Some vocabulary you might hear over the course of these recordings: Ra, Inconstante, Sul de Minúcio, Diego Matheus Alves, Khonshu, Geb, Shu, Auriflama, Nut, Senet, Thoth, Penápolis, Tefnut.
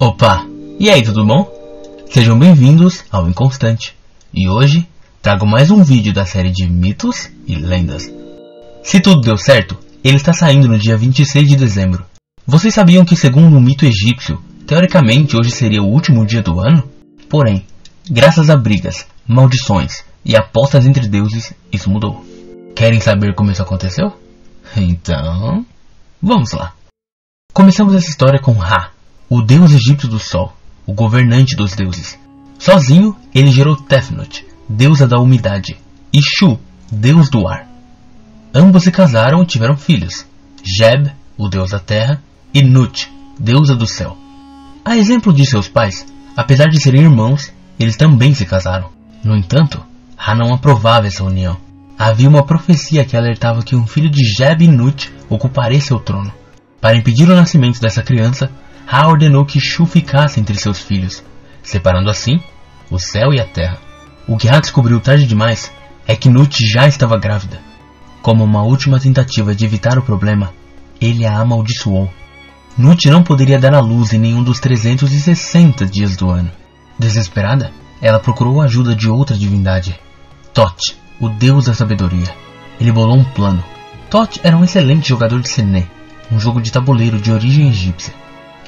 Opa! E aí, tudo bom? Sejam bem-vindos ao Inconstante. E hoje, trago mais um vídeo da série de mitos e lendas. Se tudo deu certo, ele está saindo no dia 26 de dezembro. Vocês sabiam que, segundo o mito egípcio, teoricamente hoje seria o último dia do ano? Porém, graças a brigas, maldições e apostas entre deuses, isso mudou. Querem saber como isso aconteceu? Então, vamos lá. Começamos essa história com Ra, o deus egípcio do sol, o governante dos deuses. Sozinho, ele gerou Tefnut, deusa da umidade, e Shu, deus do ar. Ambos se casaram e tiveram filhos, Geb, o deus da terra, e Nut, deusa do céu. A exemplo de seus pais, apesar de serem irmãos, eles também se casaram. No entanto, Ra não aprovava essa união. Havia uma profecia que alertava que um filho de Geb e Nut ocuparia seu trono. Para impedir o nascimento dessa criança, Ra ordenou que Shu ficasse entre seus filhos, separando assim o céu e a terra. O que Ra descobriu tarde demais é que Nut já estava grávida. Como uma última tentativa de evitar o problema, ele a amaldiçoou. Nut não poderia dar à luz em nenhum dos 360 dias do ano. Desesperada, ela procurou a ajuda de outra divindade, Thoth, o deus da sabedoria. Ele bolou um plano. Thoth era um excelente jogador de Senet, um jogo de tabuleiro de origem egípcia.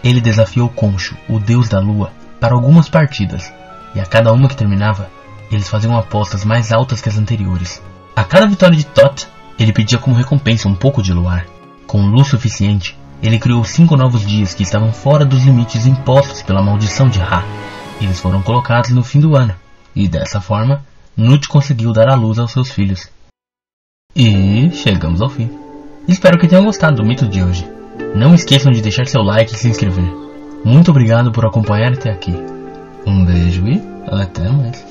Ele desafiou Khonshu, o deus da lua, para algumas partidas, e a cada uma que terminava, eles faziam apostas mais altas que as anteriores. A cada vitória de Thoth, ele pedia como recompensa um pouco de luar. Com luz suficiente, ele criou 5 novos dias que estavam fora dos limites impostos pela maldição de Ra. Eles foram colocados no fim do ano, e dessa forma, Nut conseguiu dar à luz aos seus filhos. E chegamos ao fim. Espero que tenham gostado do mito de hoje. Não esqueçam de deixar seu like e se inscrever. Muito obrigado por acompanhar até aqui. Um beijo e até mais.